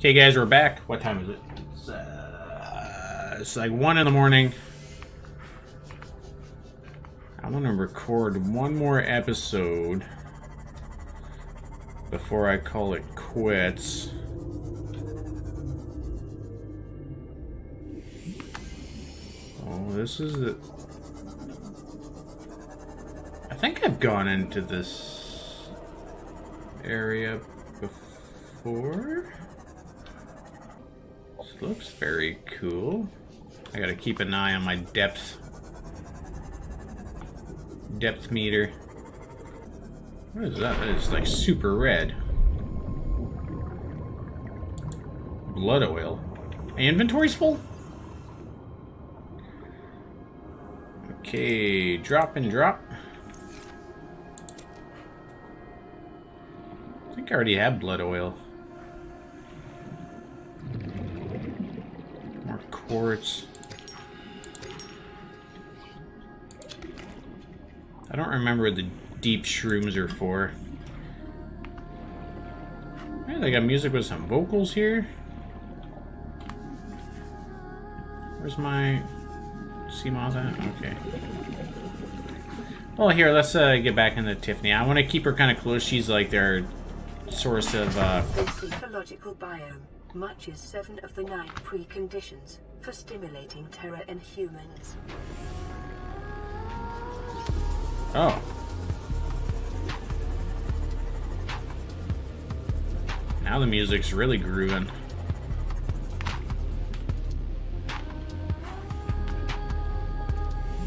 Okay, guys, we're back. What time is it? It's like 1 in the morning. I'm going to record one more episode before I call it quits. Oh, this is the... I think I've gone into this area before. Looks very cool. I gotta keep an eye on my depth meter. What is that? That is like super red. Blood oil. My inventory's full? Okay, drop and drop. I think I already have blood oil. Quartz. I don't remember what the deep shrooms are for. Hey, they got music with some vocals here. Where's my Seamoth at? Okay. Well, here, let's get back into Tiffany. I want to keep her kind of close. She's like their source of. This ecological biome matches 7 of the 9 preconditions for stimulating terror in humans. Oh. Now the music's really grooving.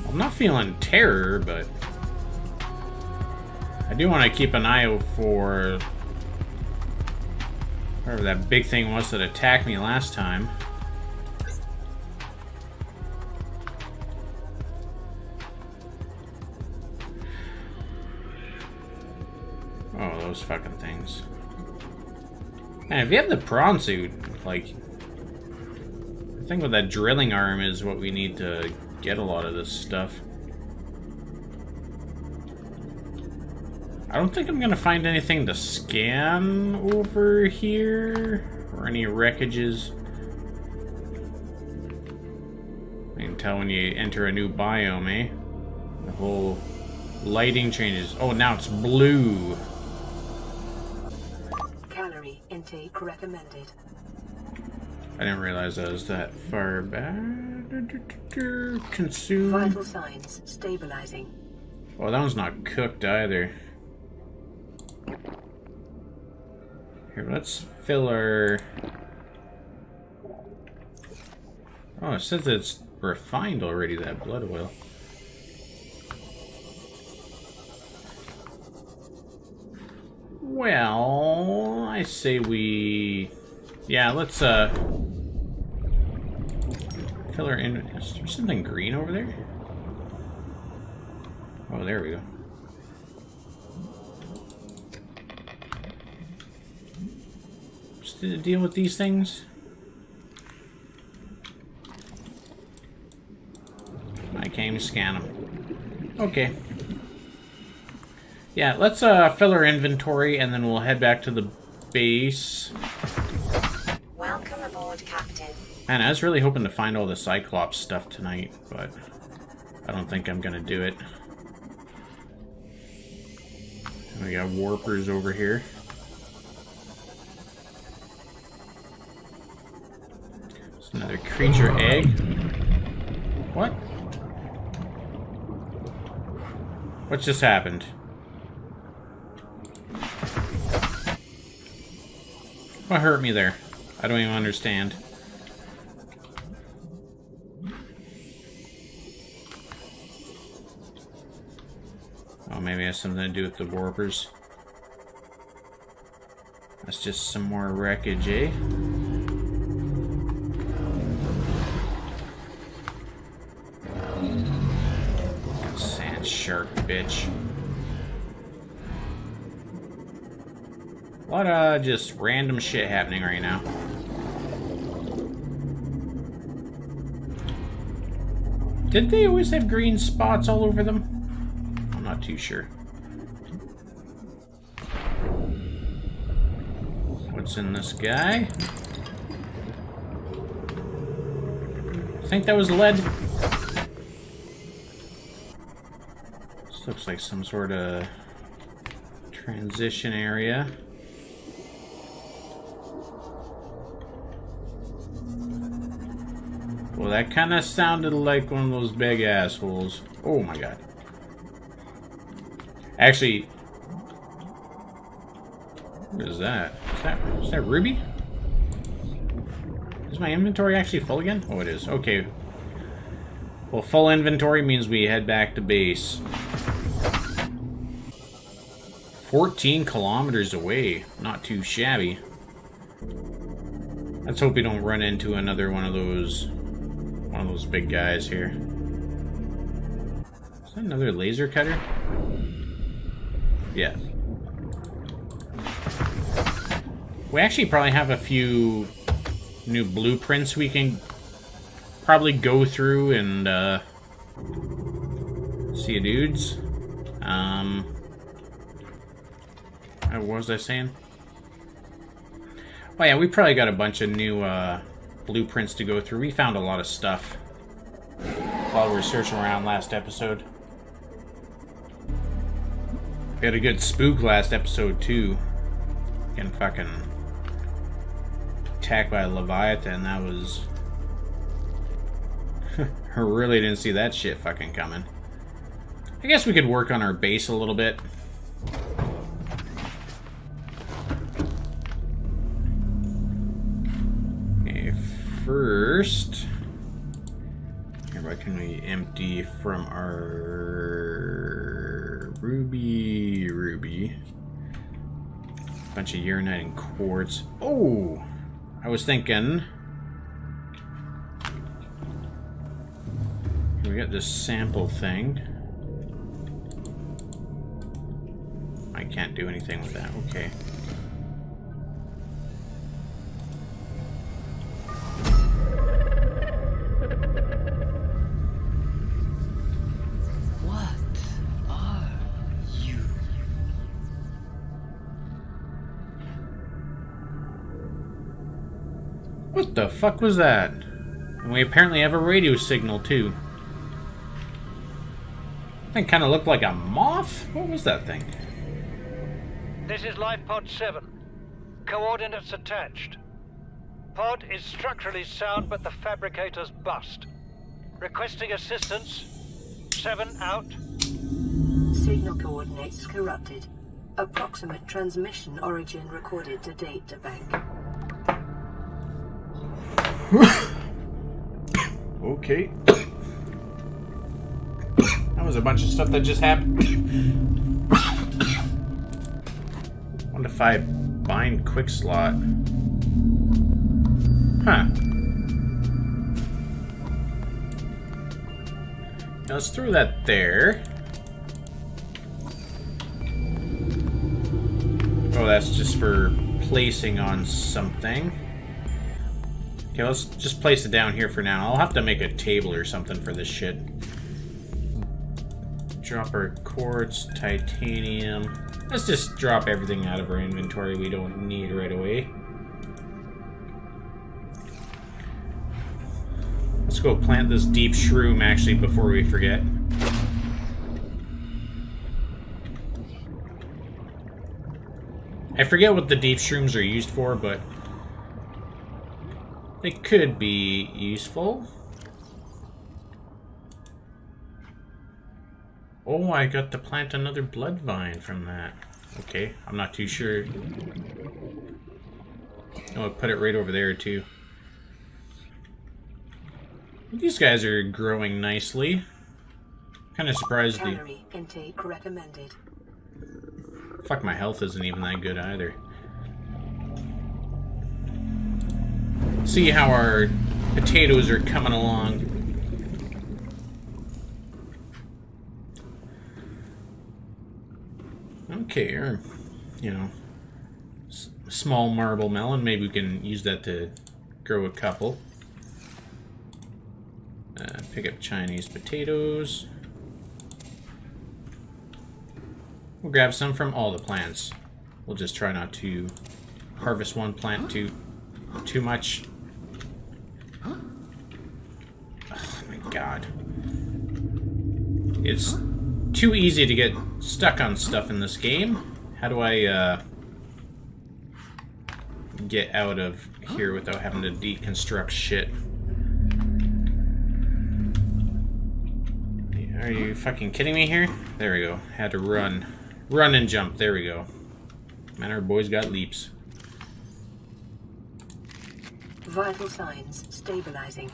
I'm not feeling terror, but I do want to keep an eye out for whatever that big thing was that attacked me last time. Oh, those fucking things. Man, if you have the prawn suit, like, I think with that drilling arm is what we need to get a lot of this stuff. I don't think I'm gonna find anything to scan over here, or any wreckages. You can tell when you enter a new biome, eh? The whole lighting changes. Oh, now it's blue. Calorie intake recommended. I didn't realize I was that far back. Consume. Vital signs stabilizing. Oh, that one's not cooked either. Here, let's fill our... Oh, it says it's refined already, that blood oil. Well, I say we... Yeah, let's, fill our inventory. Is there something green over there? Oh, there we go. To deal with these things. I can't even scan them. Okay. Yeah, let's fill our inventory and then we'll head back to the base. Welcome aboard, Captain. Man, I was really hoping to find all the Cyclops stuff tonight, but I don't think I'm gonna do it. We got Warpers over here. Another creature egg. What? What just happened? What hurt me there? I don't even understand. Oh, maybe it has something to do with the Warpers. That's just some more wreckage, eh? Shark, bitch. A lot of just random shit happening right now. Did they always have green spots all over them? I'm not too sure. What's in this guy? think that was lead. This looks like some sort of transition area. Well, that kind of sounded like one of those big assholes. Oh my god. Actually, what is that? Is that ruby? Is my inventory actually full again? Oh, it is. Okay. Well, full inventory means we head back to base. 14 kilometers away. Not too shabby. Let's hope we don't run into another one of those big guys here. Is that another laser cutter? Yeah. We actually probably have a few new blueprints we can probably go through and see, dudes. What was I saying? Oh yeah, we probably got a bunch of new blueprints to go through. We found a lot of stuff while we were searching around last episode. We had a good spook last episode too. Getting fucking attacked by a Leviathan. That was... I really didn't see that shit fucking coming. I guess we could work on our base a little bit. Okay, first... What can we empty from our... Ruby... Bunch of uranite and quartz. Oh! I was thinking... We got this sample thing. I can't do anything with that. Okay. What the fuck was that? And we apparently have a radio signal too. That kind of looked like a moth? What was that thing? This is Life Pod 7. Coordinates attached. Pod is structurally sound, but the fabricators bust. Requesting assistance. 7 out. Signal coordinates corrupted. Approximate transmission origin recorded to data bank. Okay. That was a bunch of stuff that just happened. Wonder if I bind quick slot. Huh. Now let's throw that there. Oh, that's just for placing on something. Okay, let's just place it down here for now. I'll have to make a table or something for this shit. Drop our quartz, titanium. Let's just drop everything out of our inventory we don't need right away. Let's go plant this deep shroom actually before we forget. I forget what the deep shrooms are used for, but... they could be useful. Oh, I got to plant another blood vine from that. Okay, I'm not too sure. Oh, I put it right over there too. These guys are growing nicely. Kind of surprised. Calorie intake recommended. Fuck, my health isn't even that good either. See how our potatoes are coming along. Okay, or, you know, small marble melon. Maybe we can use that to grow a couple. Pick up Chinese potatoes. We'll grab some from all the plants. We'll just try not to harvest one plant too much. God. It's too easy to get stuck on stuff in this game. How do I get out of here without having to deconstruct shit? Are you fucking kidding me here? There we go. Had to run. Run and jump. There we go. Man, our boys got leaps. Vital signs stabilizing.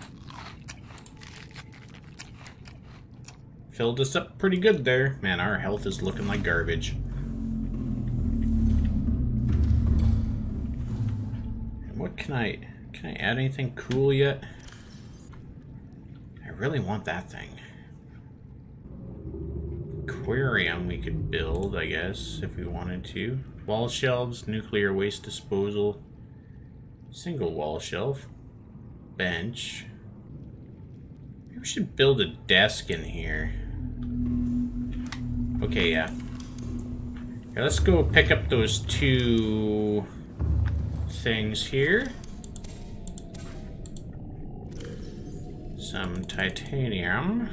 Filled us up pretty good there. Man, our health is looking like garbage. And what can I... Can I add anything cool yet? I really want that thing. Aquarium we could build, I guess, if we wanted to. Wall shelves, nuclear waste disposal, single wall shelf, bench. Maybe we should build a desk in here. Okay, yeah. Okay, let's go pick up those two things here. Some titanium.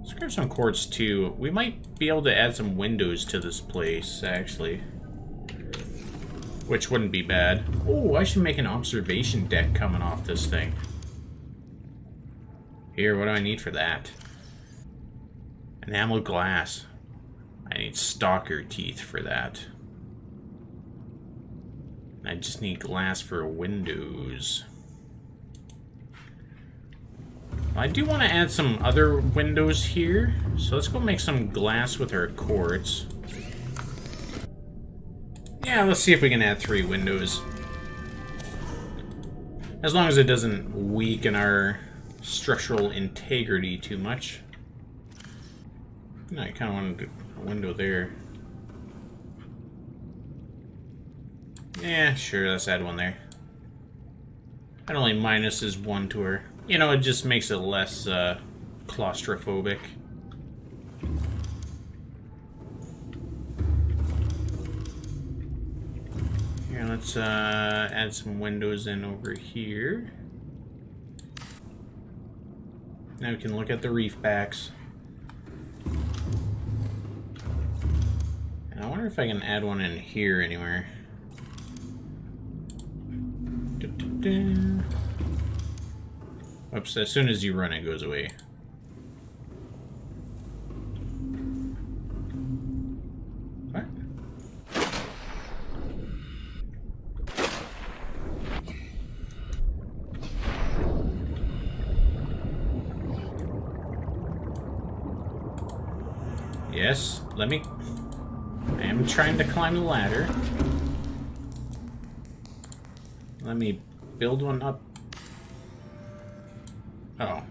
Let's grab some quartz too. We might be able to add some windows to this place, actually. Which wouldn't be bad. Oh, I should make an observation deck coming off this thing. Here, what do I need for that? Enamel glass. I need stalker teeth for that. And I just need glass for windows. I do want to add some other windows here, so let's go make some glass with our quartz. Yeah, let's see if we can add 3 windows. As long as it doesn't weaken our structural integrity too much. No, I kind of wanted a window there. Yeah, sure, let's add one there. That only minuses 1 to her. You know, it just makes it less claustrophobic. Here, let's add some windows in over here. Now we can look at the reef backs. And I wonder if I can add one in here anywhere. Da-da-da. Oops, as soon as you run, it goes away. What? Yes, let me... I am trying to climb the ladder. Let me build one up. Oh.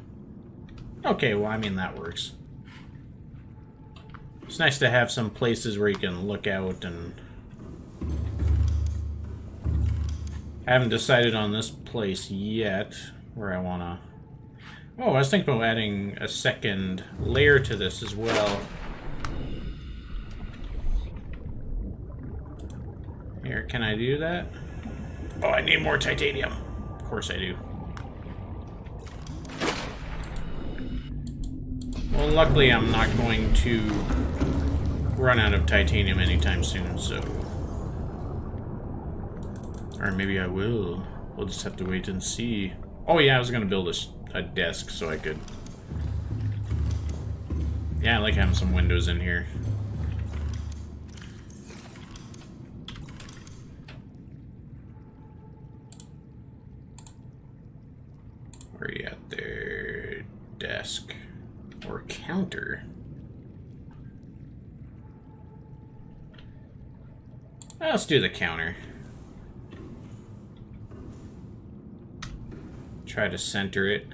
Okay, well, I mean, that works. It's nice to have some places where you can look out and... I haven't decided on this place yet, where I wanna... Oh, I was thinking about adding a second layer to this as well. Here, can I do that? Oh, I need more titanium. Of course I do. Well, luckily I'm not going to run out of titanium anytime soon, so... Or maybe I will. We'll just have to wait and see. Oh yeah, I was going to build a desk so I could... Yeah, I like having some windows in here. Where are you at there? Desk. Or counter. Well, let's do the counter. Try to center it.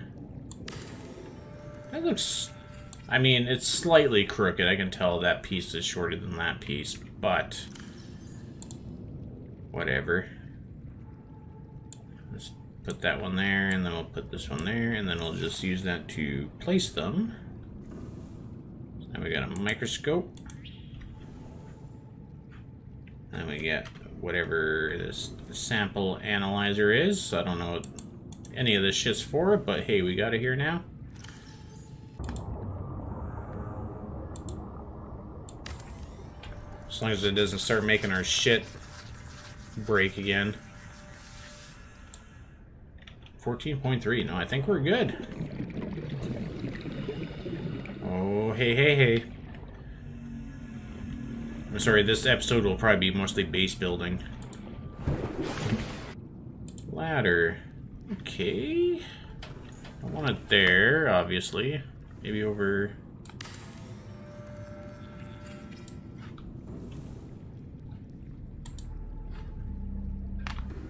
That looks... I mean, it's slightly crooked. I can tell that piece is shorter than that piece, but... Whatever. Let's put that one there, and then we'll put this one there, and then we'll just use that to place them. And we got a microscope. And we get whatever this sample analyzer is. I don't know any of this shits for it, but hey, we got it here now. As long as it doesn't start making our shit break again. 14.3. No, I think we're good. Oh, hey, hey, hey. I'm sorry, this episode will probably be mostly base building. Ladder. Okay. I want it there, obviously. Maybe over...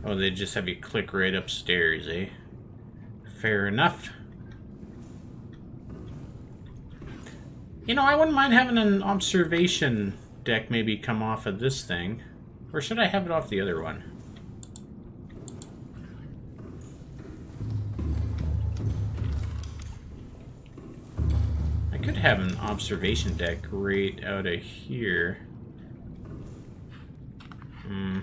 Oh, they just have you click right upstairs, eh? Fair enough. You know, I wouldn't mind having an observation deck maybe come off of this thing. Or should I have it off the other one? I could have an observation deck right out of here. Hmm.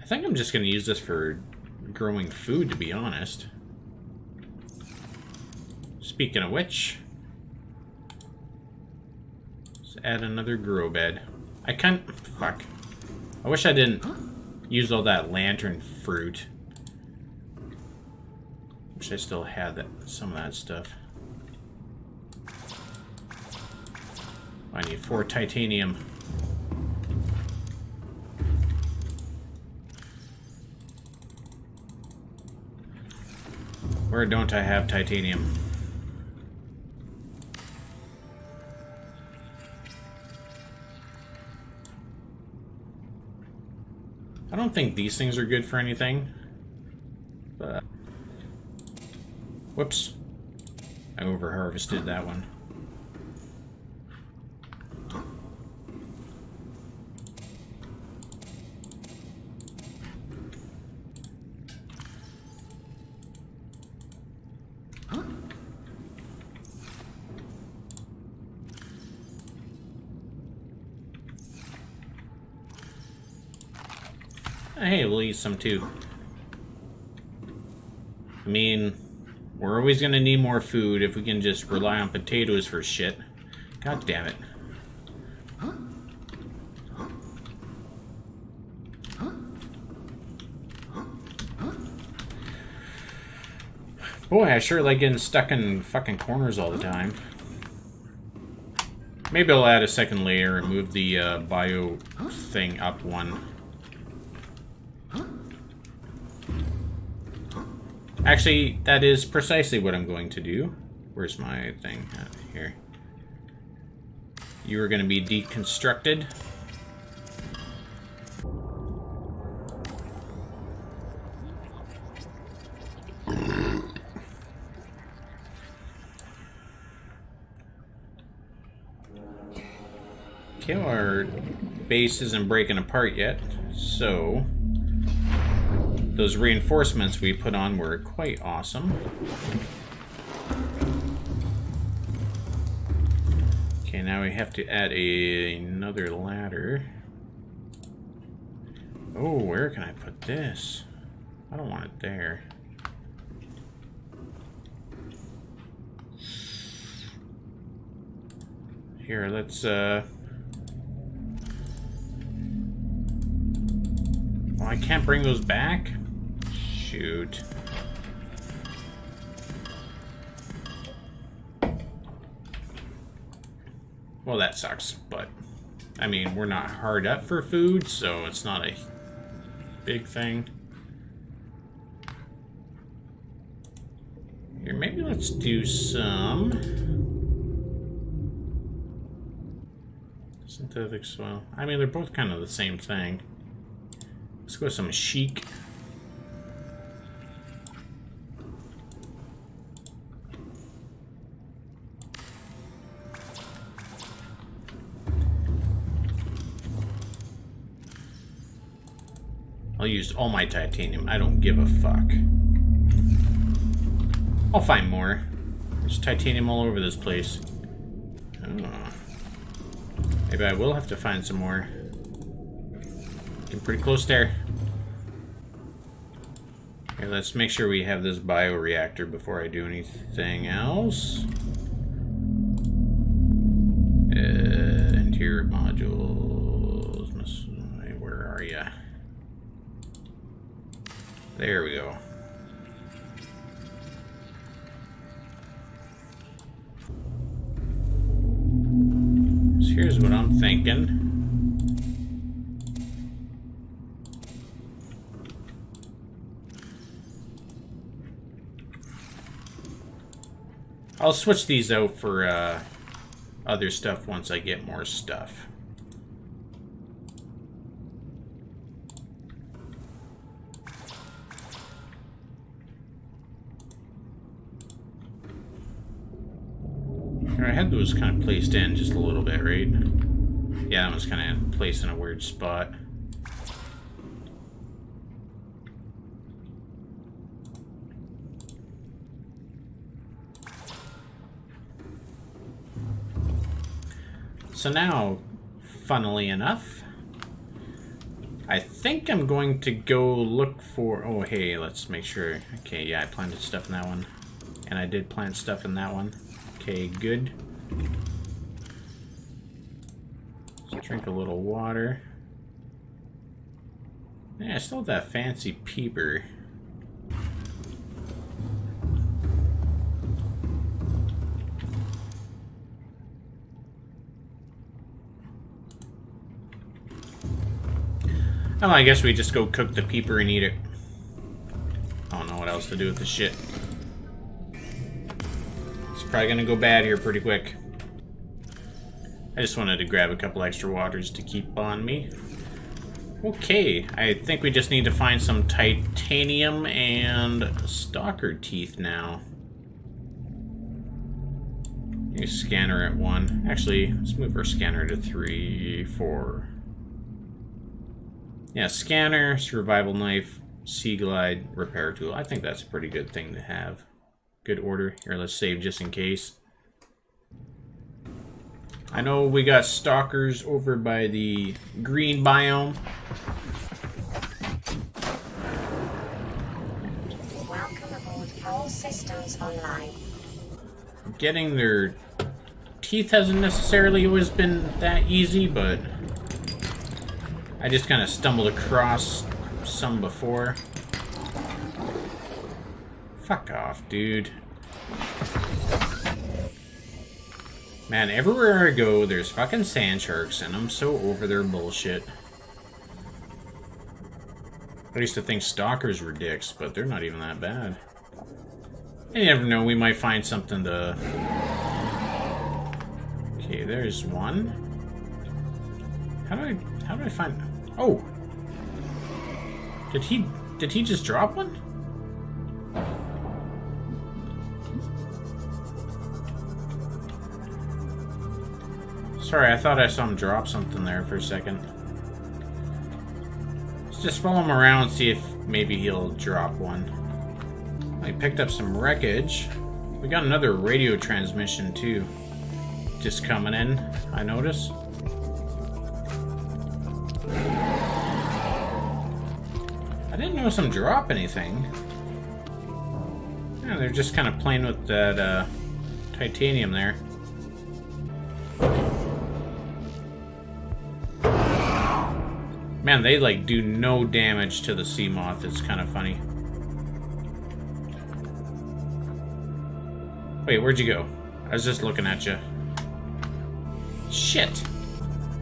I think I'm just going to use this for growing food, to be honest. Speaking of which, let's add another grow bed. I can't... Fuck. I wish I didn't use all that lantern fruit. Wish I still had that, some of that stuff. I need 4 titanium. Where don't I have titanium? I don't think these things are good for anything. But... Whoops. I over-harvested that one. Hey, we'll eat some too. I mean, we're always gonna need more food if we can just rely on potatoes for shit. God damn it. Boy, I sure like getting stuck in fucking corners all the time. Maybe I'll add a second layer and move the bio thing up one. Actually, that is precisely what I'm going to do. Where's my thing? Here. You are going to be deconstructed. Okay, well, our base isn't breaking apart yet, so... Those reinforcements we put on were quite awesome. Okay, now we have to add another ladder. Oh, where can I put this? I don't want it there. Here, let's... Well, I can't bring those back. Shoot. Well, that sucks, but I mean, we're not hard up for food, so it's not a big thing. Here, maybe let's do some synthetic soil. I mean, they're both kind of the same thing. Let's go with some chic. I'll use all my titanium. I don't give a fuck. I'll find more. There's titanium all over this place. Oh. Maybe I will have to find some more. Getting pretty close there. Here, let's make sure we have this bioreactor before I do anything else. Interior modules. Where are ya? There we go. So here's what I'm thinking. I'll switch these out for other stuff once I get more stuff. I had those kind of placed in just a little bit, right? Yeah, that one's kind of placed in a weird spot. So now, funnily enough, I think I'm going to go look for... Oh, hey, let's make sure... Okay, yeah, I planted stuff in that one. And I did plant stuff in that one. Okay, good. Let's drink a little water. Yeah, I still have that fancy peeper. Oh, I guess we just go cook the peeper and eat it. I don't know what else to do with this shit. It's probably gonna go bad here pretty quick. I just wanted to grab a couple extra waters to keep on me. Okay, I think we just need to find some titanium and stalker teeth now. New scanner at 1. Actually, let's move our scanner to 3, 4... Yeah, scanner, survival knife, sea glide, repair tool. I think that's a pretty good thing to have. Good order. Here, let's save just in case. I know we got stalkers over by the green biome. Welcome aboard, all systems online. Getting their teeth hasn't necessarily always been that easy, but... I just kind of stumbled across some before. Fuck off, dude. Man, everywhere I go, there's fucking sand sharks, and I'm so over their bullshit. I used to think stalkers were dicks, but they're not even that bad. And you never know, we might find something to... Okay, there's one. How do I find... Oh! Did he just drop one? Sorry, I thought I saw him drop something there for a second. Let's just follow him around and see if maybe he'll drop one. I picked up some wreckage. We got another radio transmission too. Just coming in, I notice. I didn't notice them drop anything. Yeah, they're just kind of playing with that titanium there. Man, they like do no damage to the Seamoth. It's kind of funny. Wait, where'd you go? I was just looking at you. Shit!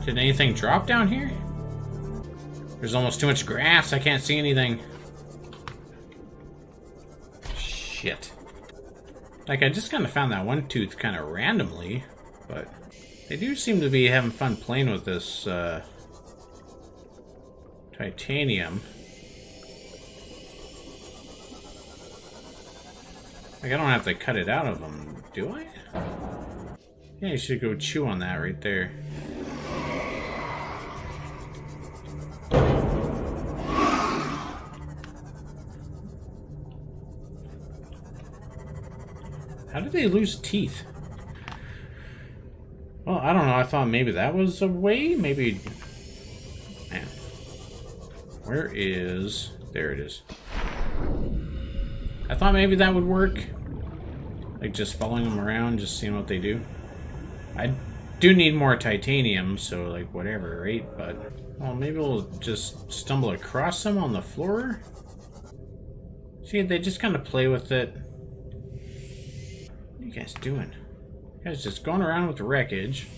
Did anything drop down here? There's almost too much grass, I can't see anything. Shit. Like, I just kind of found that one tooth kind of randomly, but they do seem to be having fun playing with this, titanium. Like, I don't have to cut it out of them, do I? Yeah, you should go chew on that right there. How did they lose teeth? Well, I don't know. I thought maybe that was a way. Maybe... Man. Where is... There it is. I thought maybe that would work. Like just following them around, just seeing what they do. I do need more titanium, so like whatever, right? But, well, maybe we'll just stumble across them on the floor. See, they just kind of play with it. What are you guys doing? You guys just going around with the wreckage.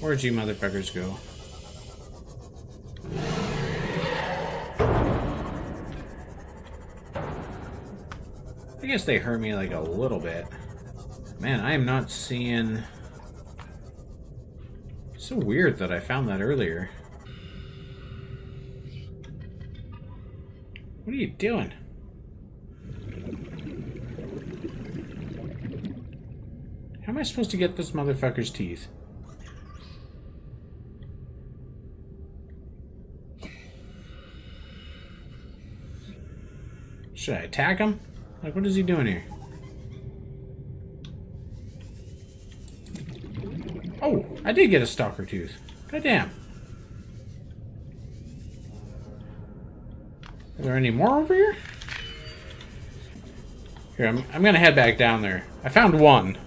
Where'd you motherfuckers go? I guess they hurt me like a little bit. Man, I am not seeing... It's so weird that I found that earlier. What are you doing? How am I supposed to get this motherfucker's teeth? Should I attack him? Like, what is he doing here? Oh, I did get a stalker tooth. Goddamn. Are there any more over here? Here, I'm gonna head back down there. I found one.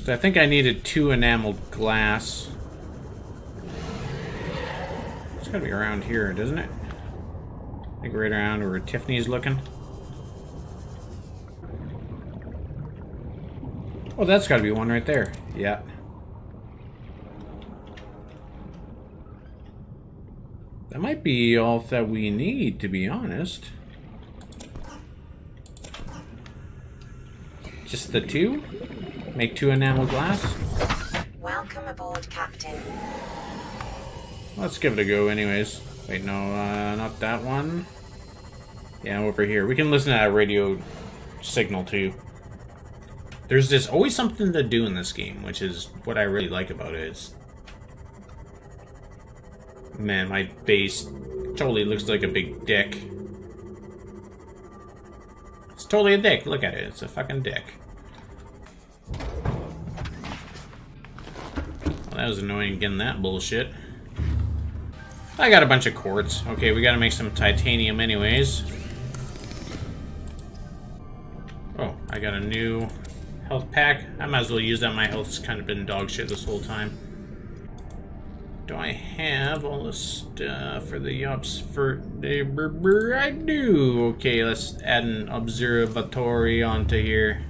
So I think I needed 2 enameled glass. Gotta be around here, doesn't it? I think right around where Tiffany's looking. Oh, that's gotta be one right there. Yeah. That might be all that we need, to be honest. Just the 2? Make 2 enamel glass? Welcome aboard, Captain. Let's give it a go anyways. Wait, no, not that one. Yeah, over here. We can listen to that radio signal too. There's always something to do in this game, which is what I really like about it. It's... Man, my base totally looks like a big dick. It's totally a dick. Look at it. It's a fucking dick. Well, that was annoying getting that bullshit. I got a bunch of quartz. Okay, we gotta make some titanium anyways. Oh, I got a new health pack. I might as well use that. My health's kind of been dog shit this whole time. Do I have all this stuff for the ops for... I do! Okay, let's add an observatory onto here.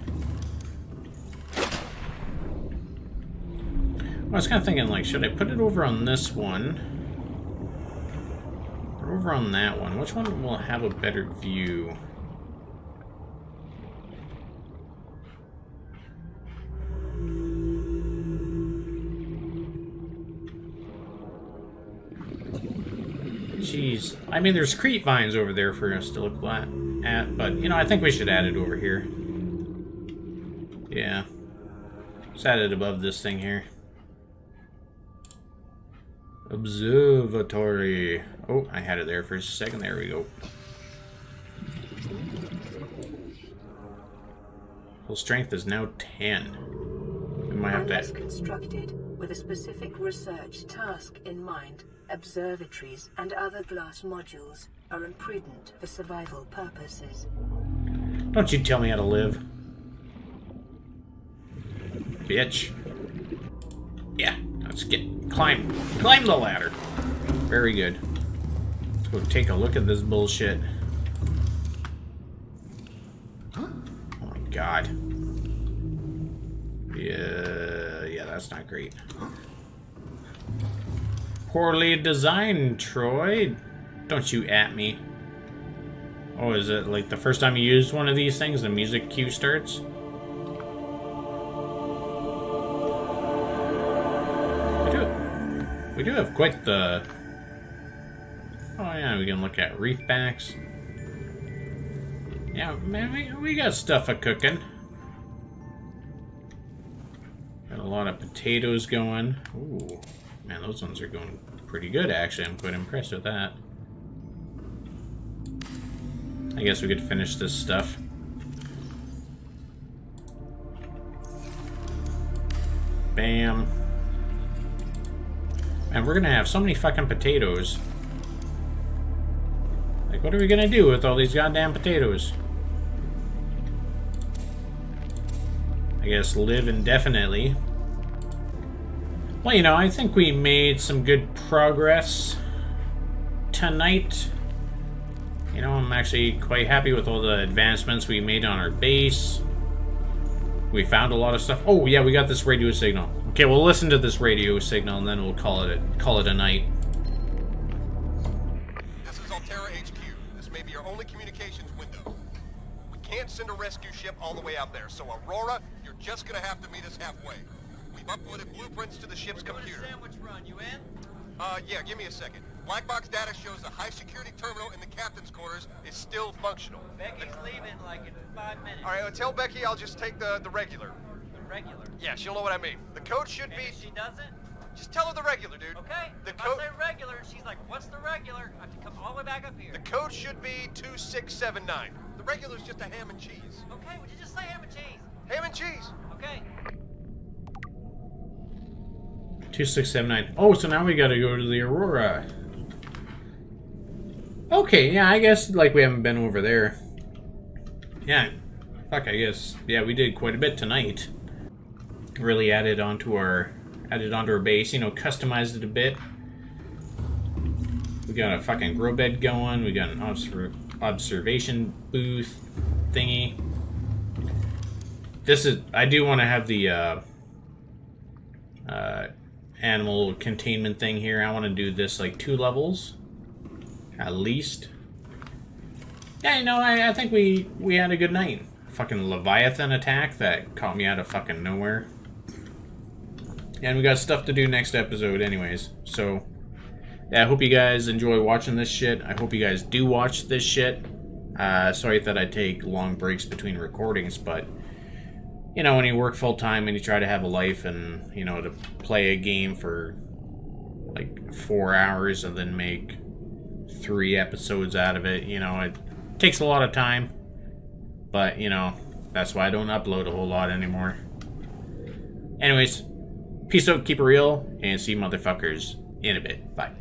I was kind of thinking, like, should I put it over on this one? Over on that one. Which one will have a better view? Jeez. I mean, there's creep vines over there for us to look at, but, you know, I think we should add it over here. Yeah. Let's add it above this thing here. Observatory. Oh, I had it there for a second. There we go. Full strength is now 10. We might have to... constructed with a specific research task in mind. Observatories and other glass modules are imprudent for survival purposes. Don't you tell me how to live. Bitch. Yeah. Let's climb the ladder. Very good. Let's go take a look at this bullshit. Oh my god. Yeah, that's not great. Poorly designed, Troy. Don't you at me. Oh, is it like the first time you use one of these things, the music cue starts? We do have quite the... Oh yeah, we can look at reef backs. Yeah, man, we got stuff a-cooking. Got a lot of potatoes going. Ooh. Man, those ones are going pretty good, actually. I'm quite impressed with that. I guess we could finish this stuff. Bam. Man, we're gonna have so many fucking potatoes. Like, what are we gonna do with all these goddamn potatoes? I guess live indefinitely. Well, you know, I think we made some good progress tonight. You know, I'm actually quite happy with all the advancements we made on our base. We found a lot of stuff. Oh, yeah, we got this radio signal. Okay, we'll listen to this radio signal and then we'll call it a night. This is Altera HQ. This may be your only communications window. We can't send a rescue ship all the way out there, so Aurora, you're just gonna have to meet us halfway. We've uploaded blueprints to the ship's computer. Sandwich run, you in? Yeah, give me a second. Black box data shows the high security terminal in the captain's quarters is still functional. Becky's leaving like in 5 minutes. All right, tell Becky I'll just take the regular. The regular? Yeah, she'll know what I mean. The code should be... If she doesn't? Just tell her the regular, dude. Okay, if I say regular and she's like, what's the regular? I have to come all the way back up here. The code should be 2679. The regular's just a ham and cheese. Okay, would you just say ham and cheese? Ham and cheese. Okay. 2679. Oh, so now we gotta go to the Aurora. Okay, yeah, I guess, like, we haven't been over there. Yeah. Fuck, I guess. Yeah, we did quite a bit tonight. Really added onto our base, you know, customized it a bit. We got a fucking grow bed going, we got an observation booth thingy. This is... I do want to have the, animal containment thing here. I want to do this like 2 levels at least. Yeah, you know, I think we had a good night. Fucking Leviathan attack that caught me out of fucking nowhere. And we got stuff to do next episode anyways, so yeah, I hope you guys enjoy watching this shit. I hope you guys do watch this shit. Sorry that I take long breaks between recordings, but you know, when you work full-time and you try to have a life and, you know, to play a game for, like, 4 hours and then make 3 episodes out of it, you know, it takes a lot of time. But, you know, that's why I don't upload a whole lot anymore. Anyways, peace out, keep it real, and see motherfuckers in a bit. Bye.